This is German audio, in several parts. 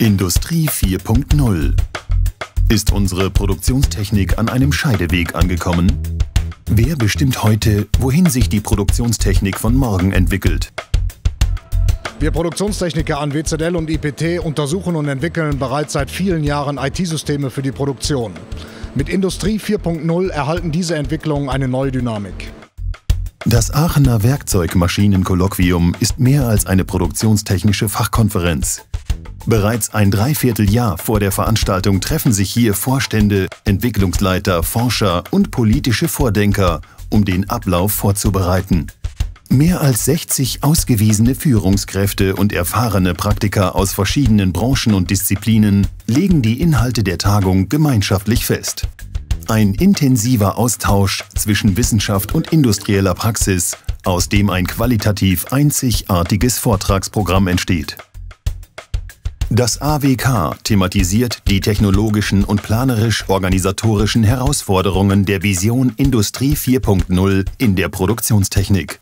Industrie 4.0. Ist unsere Produktionstechnik an einem Scheideweg angekommen? Wer bestimmt heute, wohin sich die Produktionstechnik von morgen entwickelt? Wir Produktionstechniker an WZL und IPT untersuchen und entwickeln bereits seit vielen Jahren IT-Systeme für die Produktion. Mit Industrie 4.0 erhalten diese Entwicklungen eine neue Dynamik. Das Aachener Werkzeugmaschinen-Kolloquium ist mehr als eine produktionstechnische Fachkonferenz. Bereits ein Dreivierteljahr vor der Veranstaltung treffen sich hier Vorstände, Entwicklungsleiter, Forscher und politische Vordenker, um den Ablauf vorzubereiten. Mehr als 60 ausgewiesene Führungskräfte und erfahrene Praktiker aus verschiedenen Branchen und Disziplinen legen die Inhalte der Tagung gemeinschaftlich fest. Ein intensiver Austausch zwischen Wissenschaft und industrieller Praxis, aus dem ein qualitativ einzigartiges Vortragsprogramm entsteht. Das AWK thematisiert die technologischen und planerisch-organisatorischen Herausforderungen der Vision Industrie 4.0 in der Produktionstechnik.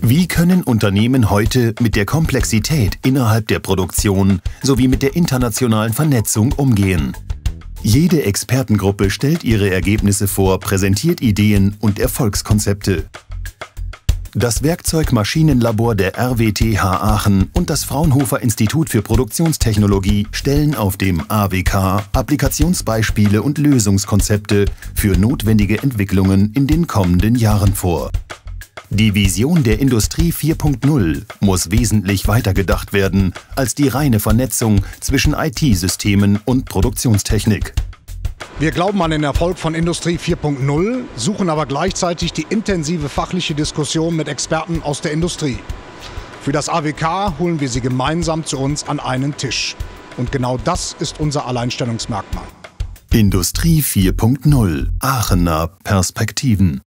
Wie können Unternehmen heute mit der Komplexität innerhalb der Produktion sowie mit der internationalen Vernetzung umgehen? Jede Expertengruppe stellt ihre Ergebnisse vor, präsentiert Ideen und Erfolgskonzepte. Das Werkzeugmaschinenlabor der RWTH Aachen und das Fraunhofer-Institut für Produktionstechnologie stellen auf dem AWK Applikationsbeispiele und Lösungskonzepte für notwendige Entwicklungen in den kommenden Jahren vor. Die Vision der Industrie 4.0 muss wesentlich weitergedacht werden als die reine Vernetzung zwischen IT-Systemen und Produktionstechnik. Wir glauben an den Erfolg von Industrie 4.0, suchen aber gleichzeitig die intensive fachliche Diskussion mit Experten aus der Industrie. Für das AWK holen wir sie gemeinsam zu uns an einen Tisch. Und genau das ist unser Alleinstellungsmerkmal. Industrie 4.0 – Aachener Perspektiven.